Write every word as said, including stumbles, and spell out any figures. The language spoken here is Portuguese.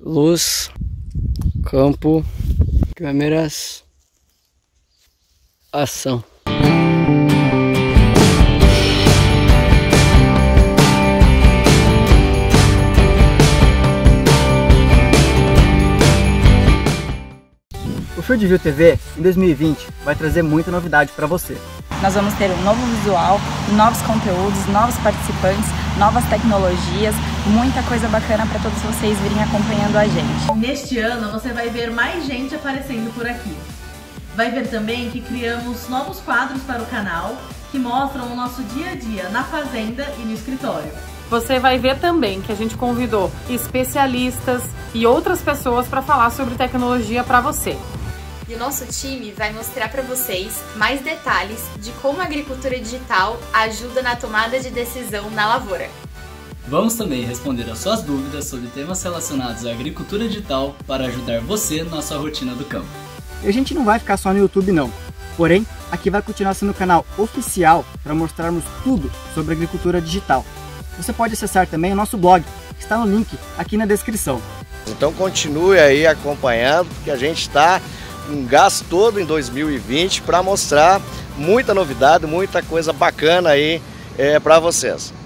luz, campo, câmeras, ação. O FieldView T V em dois mil e vinte vai trazer muita novidade para você. Nós vamos ter um novo visual, novos conteúdos, novos participantes, novas tecnologias, muita coisa bacana para todos vocês virem acompanhando a gente. Neste ano você vai ver mais gente aparecendo por aqui. Vai ver também que criamos novos quadros para o canal que mostram o nosso dia a dia na fazenda e no escritório. Você vai ver também que a gente convidou especialistas e outras pessoas para falar sobre tecnologia para você. E o nosso time vai mostrar para vocês mais detalhes de como a agricultura digital ajuda na tomada de decisão na lavoura. Vamos também responder às suas dúvidas sobre temas relacionados à agricultura digital para ajudar você na sua rotina do campo. E a gente não vai ficar só no YouTube não, porém aqui vai continuar sendo o canal oficial para mostrarmos tudo sobre agricultura digital. Você pode acessar também o nosso blog, que está no link aqui na descrição. Então continue aí acompanhando, porque a gente está um gasto todo em dois mil e vinte para mostrar muita novidade, muita coisa bacana aí é, para vocês.